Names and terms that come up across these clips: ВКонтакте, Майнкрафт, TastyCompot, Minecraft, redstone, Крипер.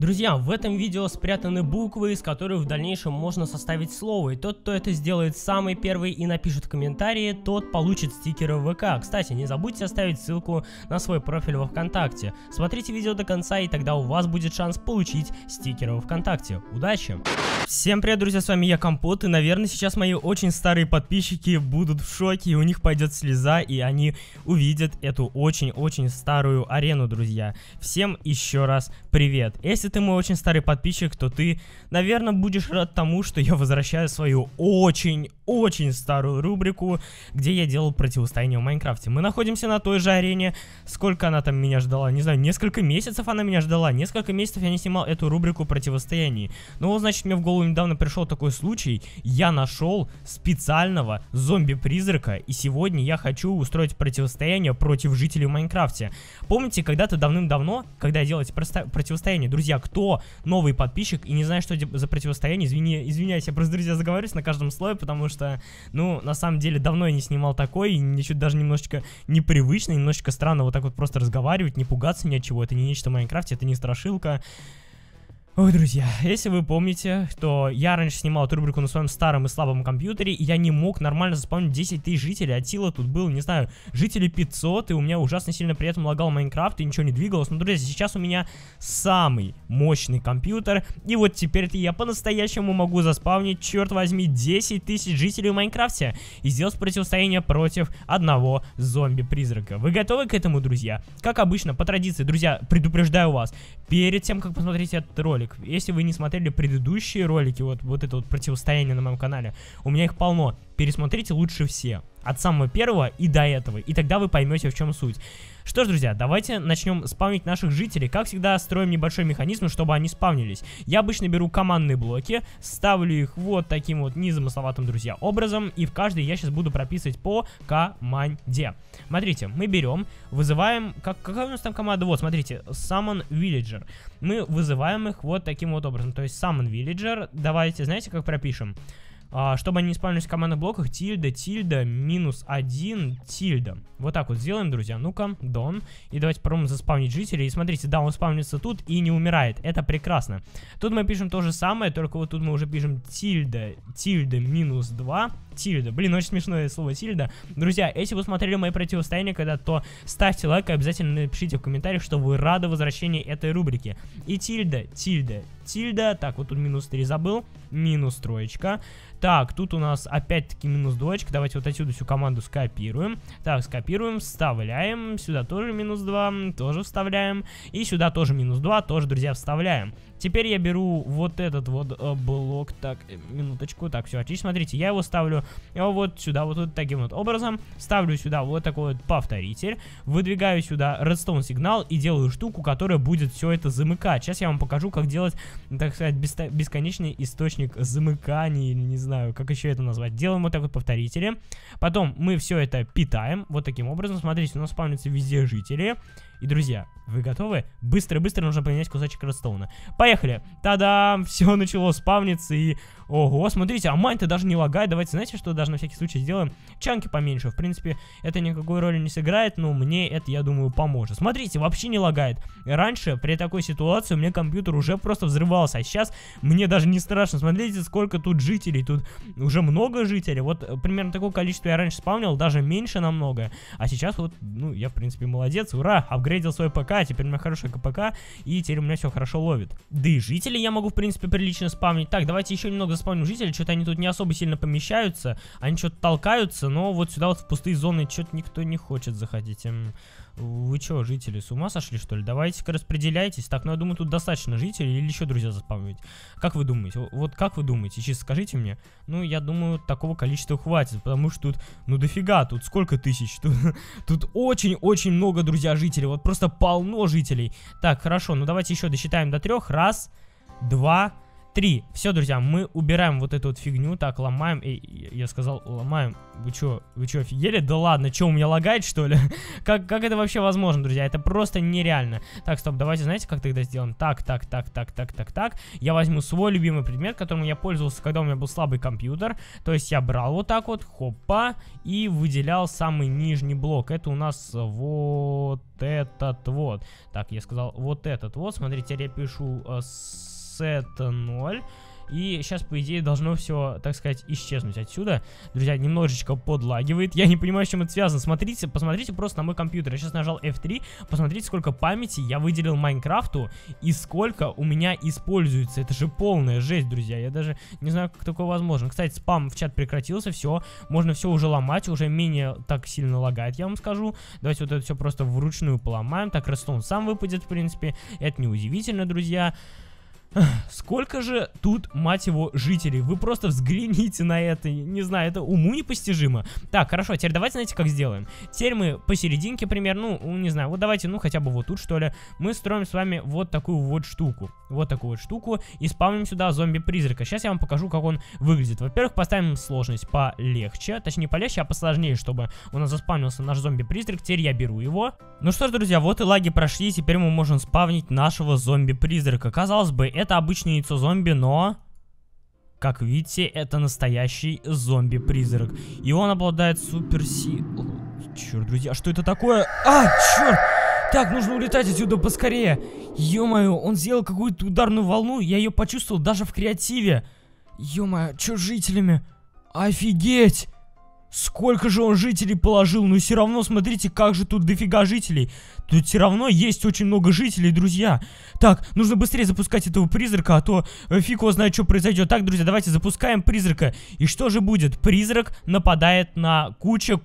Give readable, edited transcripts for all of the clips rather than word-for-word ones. Друзья, в этом видео спрятаны буквы, из которых в дальнейшем можно составить слово, и тот, кто это сделает самый первый и напишет в комментарии, тот получит стикеры в ВК. Кстати, не забудьте оставить ссылку на свой профиль во ВКонтакте. Смотрите видео до конца, и тогда у вас будет шанс получить стикеры во ВКонтакте. Удачи! Всем привет, друзья, с вами я, Компот, и, наверное, сейчас мои очень старые подписчики будут в шоке, и у них пойдет слеза, и они увидят эту очень-очень старую арену, друзья. Всем еще раз привет. Если ты мой очень старый подписчик, то ты, наверное, будешь рад тому, что я возвращаю свою очень-очень старую рубрику, где я делал противостояние в Майнкрафте. Мы находимся на той же арене, сколько она там меня ждала, не знаю, несколько месяцев она меня ждала, несколько месяцев я не снимал эту рубрику противостояний. Но, значит, мне в голову недавно пришел такой случай, я нашел специального зомби-призрака, и сегодня я хочу устроить противостояние против жителей в Майнкрафте. Помните, когда-то давным-давно, когда я делал эти противостояния, друзья, кто новый подписчик и не знает, что за противостояние, извиняюсь, я просто, друзья, заговариваюсь на каждом слое, потому что, ну, на самом деле, давно я не снимал такой, и ничего даже немножечко непривычно, немножечко странно вот так вот просто разговаривать, не пугаться ни от чего, это не нечто в Майнкрафте, это не страшилка. Ой, друзья, если вы помните, то я раньше снимал эту рубрику на своем старом и слабом компьютере, и я не мог нормально заспавнить 10 тысяч жителей, а сила тут было, не знаю, жителей 500, и у меня ужасно сильно при этом лагал Майнкрафт, и ничего не двигалось. Но, друзья, сейчас у меня самый мощный компьютер, и вот теперь-то я по-настоящему могу заспавнить, черт возьми, 10 тысяч жителей в Майнкрафте и сделать противостояние против одного зомби-призрака. Вы готовы к этому, друзья? Как обычно, по традиции, друзья, предупреждаю вас, перед тем, как посмотреть этот ролик, если вы не смотрели предыдущие ролики, вот это вот противостояние на моем канале, у меня их полно, пересмотрите лучше все, от самого первого и до этого, и тогда вы поймете, в чем суть. Что ж, друзья, давайте начнем спавнить наших жителей. Как всегда, строим небольшой механизм, чтобы они спавнились. Я обычно беру командные блоки, ставлю их вот таким вот незамысловатым, друзья, образом, и в каждый я сейчас буду прописывать по команде. Смотрите, мы берем, вызываем, какая у нас там команда? Вот, смотрите, summon villager. Мы вызываем их вот таким вот образом, то есть summon villager. Давайте, знаете, как пропишем? Чтобы они не спавнились в командных блоках, тильда, тильда, минус 1, тильда. Вот так вот сделаем, друзья. Ну-ка, дон. И давайте попробуем заспавнить жителей. И смотрите, да, он спавнится тут и не умирает. Это прекрасно. Тут мы пишем то же самое, только вот тут мы уже пишем тильда, тильда, минус 2, тильда. Блин, очень смешное слово тильда. Друзья, если вы смотрели мои противостояния когда-то, то ставьте лайк и обязательно напишите в комментариях, что вы рады возвращению этой рубрики. И тильда, тильда, тильда. Так, вот тут минус 3 забыл. Минус 3. Так, тут у нас опять-таки минус 2. Давайте вот отсюда всю команду скопируем. Так, скопируем, вставляем. Сюда тоже минус 2, тоже вставляем. И сюда тоже минус 2, тоже, друзья, вставляем. Теперь я беру вот этот вот блок. Так, минуточку. Так, все, отлично. Смотрите, я его ставлю вот сюда, вот таким вот образом. Ставлю сюда вот такой вот повторитель. Выдвигаю сюда redstone сигнал и делаю штуку, которая будет все это замыкать. Сейчас я вам покажу, как делать, так сказать, бесконечный источник замыканий, или не знаю, как еще это назвать. Делаем вот так вот повторители. Потом мы все это питаем вот таким образом. Смотрите, у нас спавнятся везде жители. И, друзья, вы готовы? Быстро-быстро нужно поменять кусочек редстоуна. Поехали! Та-дам! Все начало спавниться и... Ого, смотрите, а майн-то даже не лагает. Давайте, знаете, что даже на всякий случай сделаем? Чанки поменьше. В принципе, это никакой роли не сыграет, но мне это, я думаю, поможет. Смотрите, вообще не лагает. Раньше при такой ситуации у меня компьютер уже просто взрывался, а сейчас мне даже не страшно. Смотрите, сколько тут жителей. Тут уже много жителей. Вот примерно такое количество я раньше спавнил, даже меньше намного. А сейчас вот, ну, я, в принципе, молодец. Ура! Апгрейдил свой ПК, теперь у меня хороший КПК, и теперь у меня все хорошо ловит. Да и жителей я могу, в принципе, прилично спавнить. Так, давайте еще немного заспавним жителей. Что-то они тут не особо сильно помещаются. Они что-то толкаются, но вот сюда вот в пустые зоны что-то никто не хочет заходить. Вы что, жители, с ума сошли, что ли? Давайте-ка распределяйтесь. Так, ну я думаю, тут достаточно жителей или еще, друзья, заспавнить. Как вы думаете? Вот как вы думаете? Честно скажите мне. Ну, я думаю, такого количества хватит, потому что тут, ну дофига, тут сколько тысяч? Тут очень-очень много, друзья, жителей. Вот просто полно жителей. Так, хорошо, ну давайте еще досчитаем до 3. 1, 2, 3. Все, друзья, мы убираем вот эту вот фигню. Так, ломаем. Эй, я сказал, ломаем. Вы чё, офигели? Да ладно, чё, у меня лагает, что ли? Как это вообще возможно, друзья? Это просто нереально. Так, стоп, давайте, знаете, как тогда сделаем? Так. Я возьму свой любимый предмет, которым я пользовался, когда у меня был слабый компьютер. То есть я брал вот так вот, хопа, и выделял самый нижний блок. Это у нас вот этот вот. Так, я сказал вот этот вот. Смотрите, я пишу set 0. И сейчас, по идее, должно все, так сказать, исчезнуть отсюда. Друзья, немножечко подлагивает. Я не понимаю, с чем это связано. Смотрите, посмотрите просто на мой компьютер. Я сейчас нажал F3. Посмотрите, сколько памяти я выделил Майнкрафту и сколько у меня используется. Это же полная жесть, друзья. Я даже не знаю, как такое возможно. Кстати, спам в чат прекратился. Все, можно все уже ломать. Уже менее так сильно лагает, я вам скажу. Давайте вот это все просто вручную поломаем. Так, Redstone сам выпадет, в принципе. Это неудивительно, друзья. Сколько же тут, мать его, жителей? Вы просто взгляните на это. Не знаю, это уму непостижимо. Так, хорошо, теперь давайте, знаете, как сделаем? Теперь мы посерединке, примерно, ну, не знаю, вот давайте, ну, хотя бы вот тут, что ли. Мы строим с вами вот такую вот штуку. Вот такую вот штуку. И спавним сюда зомби-призрака. Сейчас я вам покажу, как он выглядит. Во-первых, поставим сложность полегче. Точнее, не полегче, а посложнее, чтобы у нас заспавнился наш зомби-призрак. Теперь я беру его. Ну что ж, друзья, вот и лаги прошли. Теперь мы можем спавнить нашего зомби-призрака. Казалось бы, это обычное яйцо зомби, но, как видите, это настоящий зомби-призрак. И он обладает суперсилой. Черт, друзья, что это такое? А, черт! Так, нужно улетать отсюда поскорее. Ё-моё, он сделал какую-то ударную волну. Я ее почувствовал даже в креативе. Ё-моё, чё с жителями? Офигеть! Сколько же он жителей положил, но все равно, смотрите, как же тут дофига жителей. Тут все равно есть очень много жителей, друзья. Так, нужно быстрее запускать этого призрака, а то фиг его знает, что произойдет. Так, друзья, давайте запускаем призрака. И что же будет? Призрак нападает на куча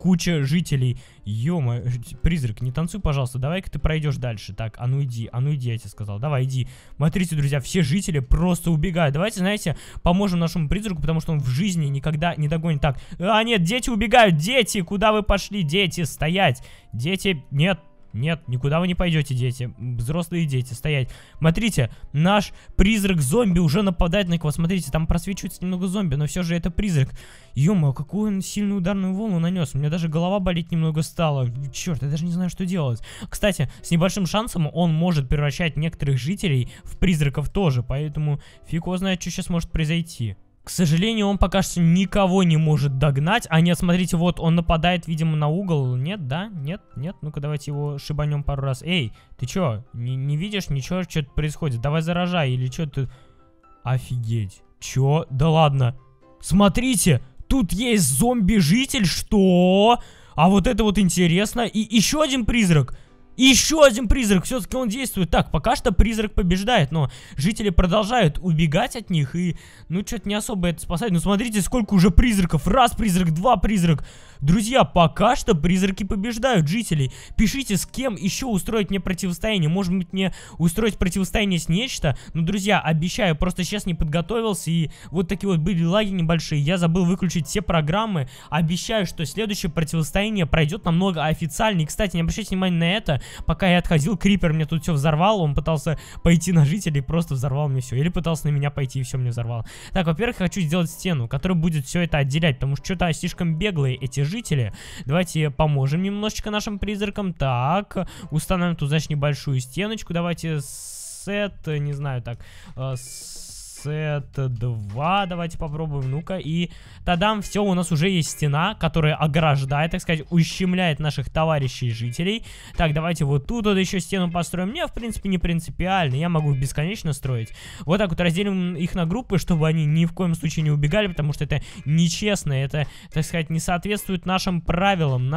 жителей. Ё-моё, призрак, не танцуй, пожалуйста, давай-ка ты пройдешь дальше. Так, а ну иди, я тебе сказал, давай, иди. Смотрите, друзья, все жители просто убегают. Давайте, знаете, поможем нашему призраку, потому что он в жизни никогда не догонит. Так, а нет, дети убегают, дети, куда вы пошли, дети, стоять. Дети, нет. Нет, никуда вы не пойдете, дети. Взрослые дети, стоять. Смотрите, наш призрак-зомби уже нападает на кого. Смотрите, там просвечивается немного зомби, но все же это призрак. Ё-моё, какую он сильную ударную волну нанес. У меня даже голова болеть немного стала. Черт, я даже не знаю, что делать. Кстати, с небольшим шансом он может превращать некоторых жителей в призраков тоже. Поэтому фиг его знает, что сейчас может произойти. К сожалению, он пока что никого не может догнать. А нет, смотрите, вот он нападает, видимо, на угол. Нет, да? Нет, нет. Ну-ка, давайте его шибанем пару раз. Эй, ты чё? Не видишь ничего, что-то происходит? Давай заражай или что ты... Офигеть. Чё? Да ладно. Смотрите, тут есть зомби-житель, что? А вот это вот интересно. И еще один призрак. Еще один призрак, все-таки он действует. Так, пока что призрак побеждает, но жители продолжают убегать от них. И, ну, что-то не особо это спасает. Ну, смотрите, сколько уже призраков. Раз призрак, два призрак. Друзья, пока что призраки побеждают жителей. Пишите, с кем еще устроить мне противостояние. Может быть, мне устроить противостояние с нечто. Но, друзья, обещаю, просто сейчас не подготовился. И вот такие вот были лаги небольшие. Я забыл выключить все программы. Обещаю, что следующее противостояние пройдет намного официальнее. Кстати, не обращайте внимания на это. Пока я отходил, Крипер мне тут все взорвал. Он пытался пойти на жителей, просто взорвал мне все. Или пытался на меня пойти и все мне взорвал. Так, во-первых, я хочу сделать стену, которая будет все это отделять, потому что что-то слишком беглые эти жители. Давайте поможем немножечко нашим призракам. Так, установим тут, значит, небольшую стеночку. Давайте сет, не знаю, так, это 2, давайте попробуем, ну-ка, и тадам, все, у нас уже есть стена, которая ограждает, так сказать, ущемляет наших товарищей жителей. Так, давайте вот тут вот еще стену построим. Мне, в принципе, не принципиально, я могу бесконечно строить. Вот так вот разделим их на группы, чтобы они ни в коем случае не убегали, потому что это нечестно, это, так сказать, не соответствует нашим правилам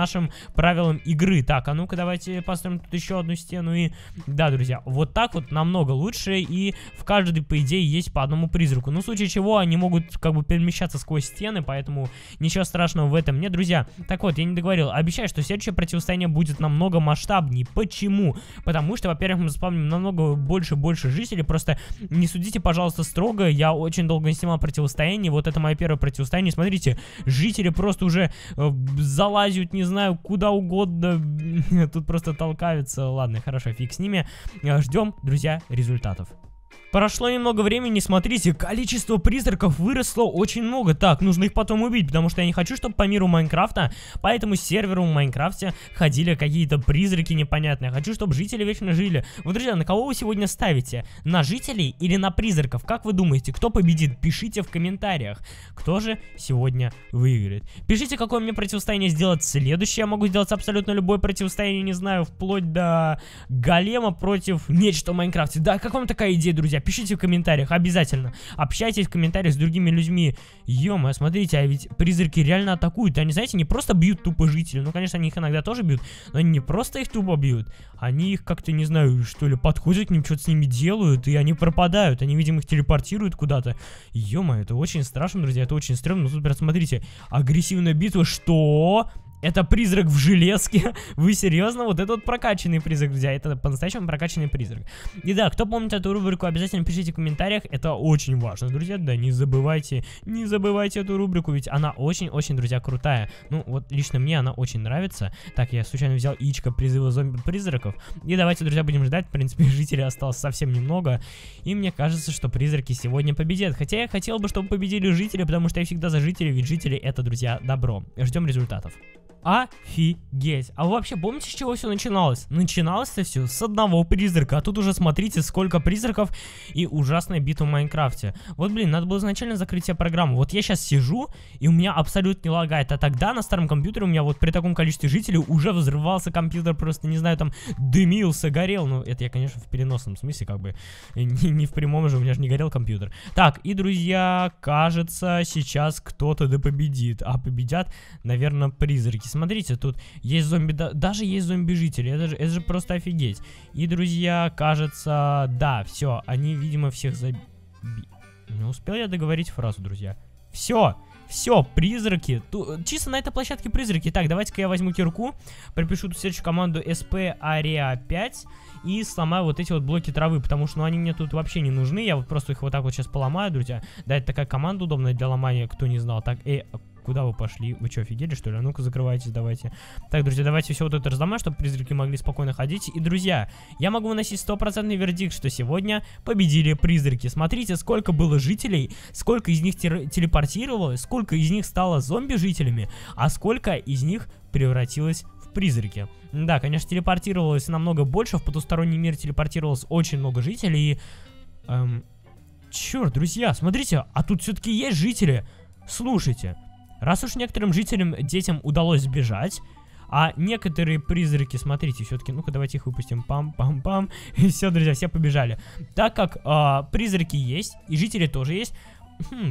игры. Так, а ну-ка, давайте построим тут еще одну стену и... Да, друзья, вот так вот намного лучше, и в каждой, по идее, есть по одному призраку. Ну, в случае чего, они могут как бы перемещаться сквозь стены, поэтому ничего страшного в этом нет, друзья. Так вот, я не договорил. Обещаю, что следующее противостояние будет намного масштабнее. Почему? Потому что, во-первых, мы спавним намного больше жителей. Просто не судите, пожалуйста, строго. Я очень долго не снимал противостояние. Вот это мое первое противостояние. Смотрите, жители просто уже залазят, не знаю, куда угодно. Тут просто толкаются. Ладно, хорошо, фиг с ними. Ждем, друзья, результатов. Прошло немного времени, смотрите, количество призраков выросло очень много. Так, нужно их потом убить, потому что я не хочу, чтобы по миру Майнкрафта, по этому серверу в Майнкрафте ходили какие-то призраки непонятные. Я хочу, чтобы жители вечно жили. Вот, друзья, на кого вы сегодня ставите? На жителей или на призраков? Как вы думаете, кто победит? Пишите в комментариях, кто же сегодня выиграет. Пишите, какое мне противостояние сделать следующее. Я могу сделать абсолютно любое противостояние, не знаю, вплоть до голема против нечто в Майнкрафте. Да, как вам такая идея, друзья? Пишите в комментариях, обязательно. Общайтесь в комментариях с другими людьми. Ё-моё, смотрите, а ведь призраки реально атакуют. Они, знаете, не просто бьют тупо жителей. Ну, конечно, они их иногда тоже бьют, но они не просто их тупо бьют. Они их как-то, не знаю, что ли, подходят к ним, что-то с ними делают, и они пропадают. Они, видимо, их телепортируют куда-то. Ё-моё, это очень страшно, друзья, это очень стрёмно. Но тут, прям, смотрите, агрессивная битва. Что? Это призрак в железке? Вы серьезно? Вот это вот прокачанный призрак, друзья. Это по-настоящему прокачанный призрак. И да, кто помнит эту рубрику, обязательно пишите в комментариях. Это очень важно, друзья. Да, не забывайте эту рубрику, ведь она очень-очень, друзья, крутая. Ну, вот лично мне она очень нравится. Так, я случайно взял яичко призыва зомби-призраков. И давайте, друзья, будем ждать. В принципе, жителей осталось совсем немного. И мне кажется, что призраки сегодня победят. Хотя я хотел бы, чтобы победили жители, потому что я всегда за жителей, ведь жители это, друзья, добро. Ждем результатов. Офигеть. А вы вообще помните, с чего все начиналось? Начиналось это все с одного призрака. А тут уже смотрите, сколько призраков и ужасная битва в Майнкрафте. Вот, блин, надо было изначально закрыть себе программу. Вот я сейчас сижу, и у меня абсолютно не лагает. А тогда на старом компьютере у меня вот при таком количестве жителей уже взрывался компьютер. Просто, не знаю, там дымился, горел. Ну, это я, конечно, в переносном смысле, как бы. Не в прямом же, у меня же не горел компьютер. Так, и, друзья, кажется, сейчас кто-то да победит. А победят, наверное, призраки. Смотрите, тут есть зомби, даже есть зомби-жители, это же просто офигеть. И, друзья, кажется, да, все, они, видимо, всех забили. Не успел я договорить фразу, друзья. Все, призраки. Чисто на этой площадке призраки. Так, давайте-ка я возьму кирку, припишу тут следующую команду SP Area 5 и сломаю вот эти вот блоки травы, потому что, ну, они мне тут вообще не нужны. Я вот просто их вот так вот сейчас поломаю, друзья. Да, это такая команда удобная для ломания, кто не знал. Так, куда вы пошли? Вы что, офигели, что ли? А ну-ка, закрывайтесь, давайте. Так, друзья, давайте все вот это разломаем, чтобы призраки могли спокойно ходить. И, друзья, я могу выносить стопроцентный вердикт, что сегодня победили призраки. Смотрите, сколько было жителей, сколько из них телепортировалось, сколько из них стало зомби-жителями, а сколько из них превратилось в призраки. Да, конечно, телепортировалось намного больше, в потусторонний мир телепортировалось очень много жителей. И, черт, друзья, смотрите, а тут все-таки есть жители. Слушайте. Раз уж некоторым жителям, детям удалось сбежать, а некоторые призраки, смотрите, все-таки, ну-ка, давайте их выпустим, пам-пам-пам, и все, друзья, все побежали. Так как призраки есть, и жители тоже есть,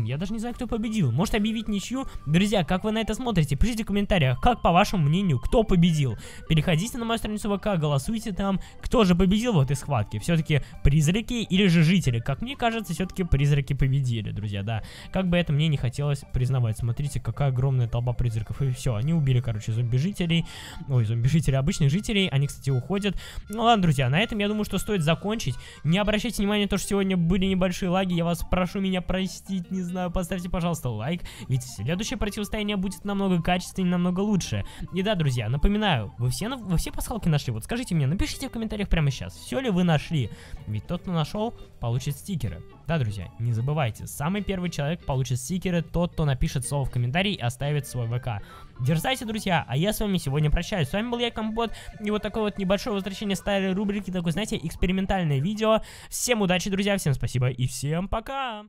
я даже не знаю, кто победил, может объявить ничью? Друзья, как вы на это смотрите? Пишите в комментариях, как по вашему мнению, кто победил. Переходите на мою страницу ВК, голосуйте там, кто же победил в этой схватке. Все-таки призраки или же жители? Как мне кажется, все-таки призраки победили, друзья, да. Как бы это мне не хотелось признавать. Смотрите, какая огромная толпа призраков. И все, они убили, короче, зомби-жителей. Ой, зомби-жителей, обычных жителей. Они, кстати, уходят. Ну ладно, друзья, на этом, я думаю, что стоит закончить. Не обращайте внимания на то, что сегодня были небольшие лаги. Я вас прошу меня простить. Не знаю, поставьте, пожалуйста, лайк, ведь следующее противостояние будет намного качественнее, намного лучше. И да, друзья, напоминаю, вы все пасхалки нашли? Вот скажите мне, напишите в комментариях прямо сейчас, все ли вы нашли, ведь тот, кто нашел, получит стикеры. Да, друзья, не забывайте, самый первый человек получит стикеры, тот, кто напишет слово в комментарии и оставит свой ВК. Дерзайте, друзья, а я с вами сегодня прощаюсь. С вами был я, Компот, и вот такое вот небольшое возвращение старой рубрики, такое, знаете, экспериментальное видео. Всем удачи, друзья, всем спасибо и всем пока!